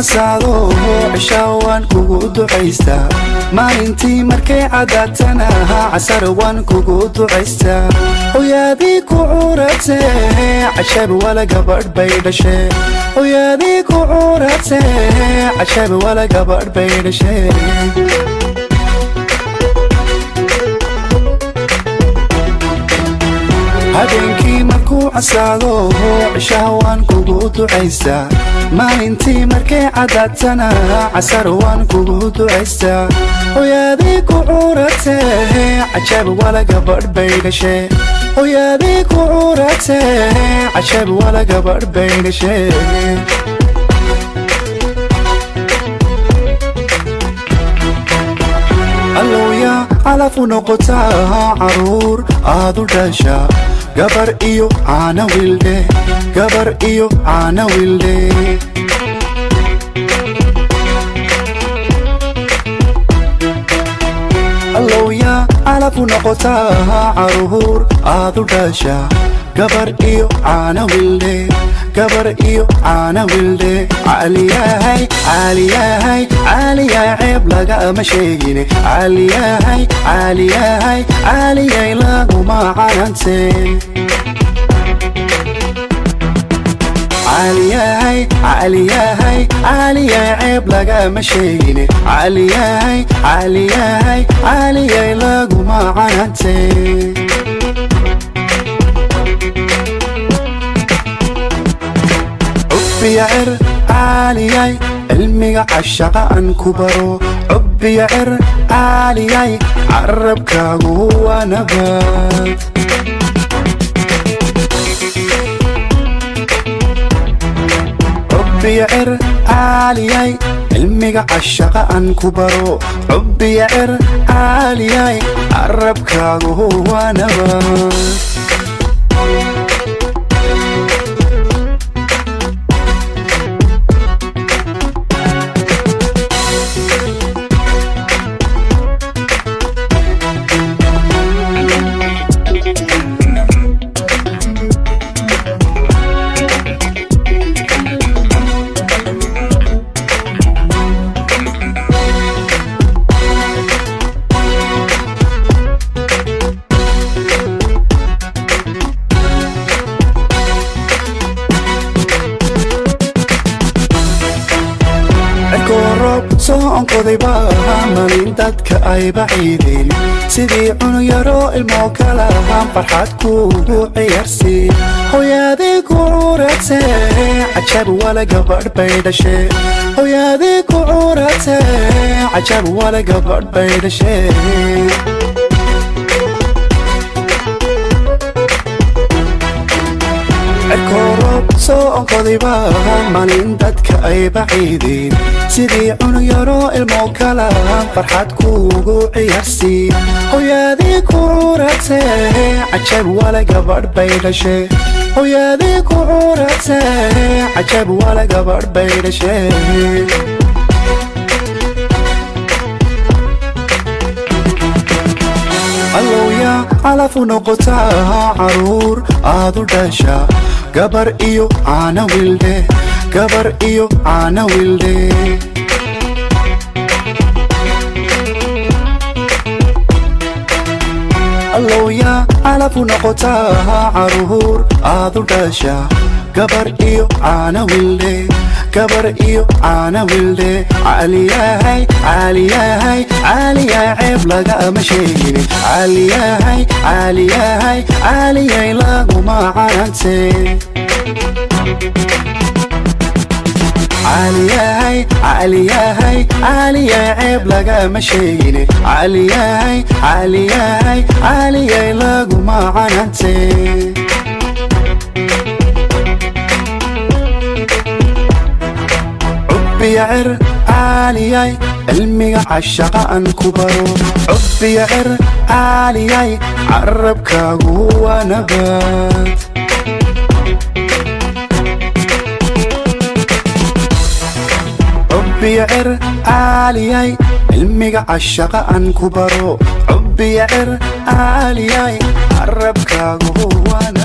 Asado cishaan kugu ducaysta maalintii markay cadaatana casar waan kugu ducaysta hooyadii ku uragtay cashab wala gabadh bay dhashay hooyadii ku uragtay cashab wala gabadh bay dhashay habeenkii markuu casado cishaan kugu ducaysta maalintii markay cadaatana casar waan kugu ducaysta hooyadii ku uragtay cashab wala gabadh bay dhashay hooyadii ku uragtay cashab wala gabadh bay dhashay Aaliyah alafu noqotaa caruur aadu dhasha gabar iyo caana wilde Aaliyah alafu noqotaa caruur aadu dhasha gabar iyo caana wilde Aaliyah ceeb lagama sheegine Aaliyah laguma canante Aaliyah ceeb lagama sheegine Aaliyah laguma canante عبير عالياي علمي عشاق أن كبرو عبير عالياي عربك هو نبات عبير عالياي علمي عشاق أن كبرو عبير عالياي عربك هو نبات malin dadka ay baciideen sidii cunu yaro ilmo kala farxad kugu ciyaarsi hooyadii ku uragtay cashab wala gabadh bay dhashay hooyadii ku uragtay cashab wala gabadh bay dhashay soo qodiba malin dadka ay baciideen sidii cunu yaro ilmo kala farxad kugu ciyaarsi hooyadii ku uragtay cashab wala gabadh bay dhashay hooyadii ku uragtay cashab wala gabadh bay dhashay Aaliyah alafu noqotaa caruur aadu dhasha gabar iyo caana wilde Aaliyah خاف نقطع عرور أضرشة كبر إيو أنا ولي كبر إيو أنا ولي عالية هاي عالية هاي عالية عيب لقى مشيني عالية هاي عالية هاي عالية لقوا ما عنتي عالية هاي عالية هاي عالية عيب لقى مشيني عالية هاي عالية هاي عالية لقوا ما عنتي عبيعر عالياي علمي عالشقة أنكبرو عبيعر عالياي عربك هو نبات عبيعر عالياي علمي عالشقة أنكبرو عبيعر عالياي عربك هو نبات